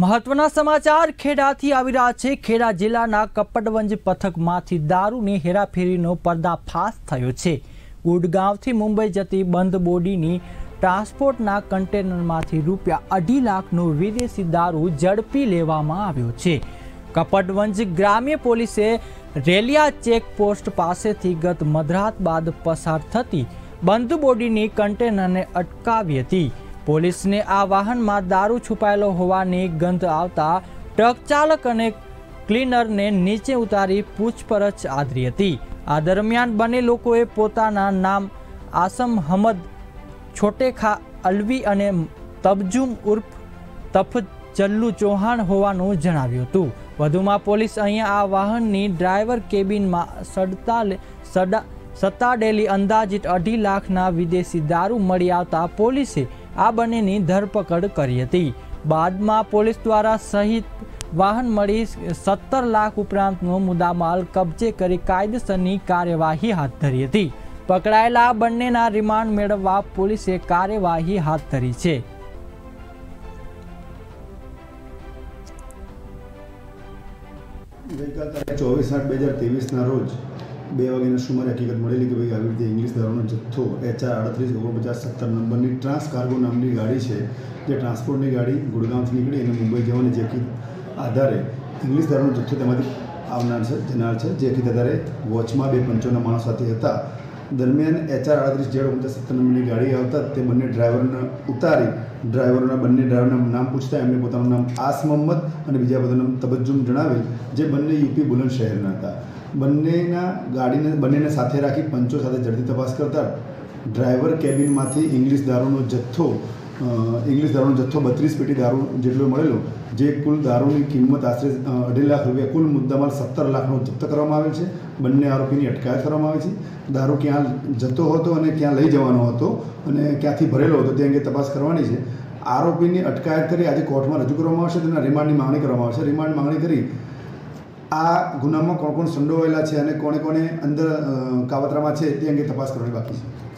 મહત્વના સમાચાર ખેડાથી આવી રહ્યા છે। ખેડા જિલ્લાના કપડવંજ પથકમાંથી દારૂની હેરાફેરીનો પર્દાફાશ થયો છે। ગુડગાંવથી મુંબઈ જતી બંધ બોડીની ટ્રાન્સપોર્ટના કન્ટેનરમાંથી ₹2.5 લાખનો વિદેશી દારૂ ઝડપી લેવામાં આવ્યો છે। કપડવંજ ગ્રામ્ય પોલીસે રેલિયા ચેકપોસ્ટ પાસેથી ગત મધરાત બાદ પસાર થતી બંધ બોડીની કન્ટેનરને અટકાવી હતી। पुलिस ने आ वाहन में दारू छुपायेलो होवानी गंध आता ट्रक चालक अने क्लीनर ने नीचे उतारी पूछपरछ आदरी हती। आ दरमियान बने लोकोए पोताना नाम आसम हमद छोटेखा अलवी अने तबजुम उर्फ तफजल्लू चौहान होवानुं जणाव्युं हतुं। वधुमां पोलीस अहीं आ वाहननी ड्राइवर केबिन में सताडेली अंदाजित 2.5 लाखना विदेशी दारू मळी आवता पोलीसे आ बनेनी धरपकड़ करी थी। बाद में पुलिस द्वारा सहित वाहन मळी 70 लाख उपरांतनो मुद्दामाल कब्जे करी कायदेसरनी कार्यवाही हाथ धरी थी। पकड़ायेला बन्नेना रिमांड मेळववा पुलिसे कार्यवाही हाथ धरी छे। गईकाल तारीख 24/8/2023 ना रोज 2 वाग्याना सुमारे हकीकत मळेली कि भाई आवी रीते इंग्लिश दारूनो जत्थो HR 3849 नंबरनी ट्रांस कार्गो नामनी गाड़ी है। जो ट्रांसपोर्टनी गाड़ी गुड़गांवथी निकली अने मुंबई जवानी जेकी आधारे इंग्लिश दारूनो जत्थो तेमांथी आवनार छे जनार छे। जेकी आधारे वॉचमां 2 पंचोना माणस साथे हता। दरमियान HR 3849 नंबरनी गाड़ी आवता ते बंने ड्राइवरने उतारी बंने ड्राइवरना नाम पूछता एमने पोतानुं नाम आसम अहमद अने बीजा बधानुं नाम तबज्जुम जणावेल। जे बंने यूपी बुलंदशहरना हता। बन्नेना गाड़ीने बन्नेने साथे राखी पंचो साथे झड़पी तपास करता ड्राइवर केबिन मांथी इंग्लिश दारूनो जत्थो 32 पेटी दारू जेटलो मळेलो। जे कुल दारूनी किंमत आशरे ₹2.5 लाख कुल मुद्दामाल 70 लाखनो जप्त करवामां आवेल छे। बंने आरोपीनी अटकायत करवामां आवी छे। दारू क्यां जतो हतो अने क्यां लई जवानो हतो अने क्यांथी भरेलो हतो ते अंगे तपास करवानी छे। आरोपीनी अटकायत करी आज कोर्टमां रजू करवामां आवशे। तेना रिमांडनी मांगणी करवामां आवशे। रिमांड मांगणी करी आ गुना में कोण कोण संडोवायेला है, कोणे कोणे अंदर कावतरा में है ते अंगे तपास करवानी बाकी है।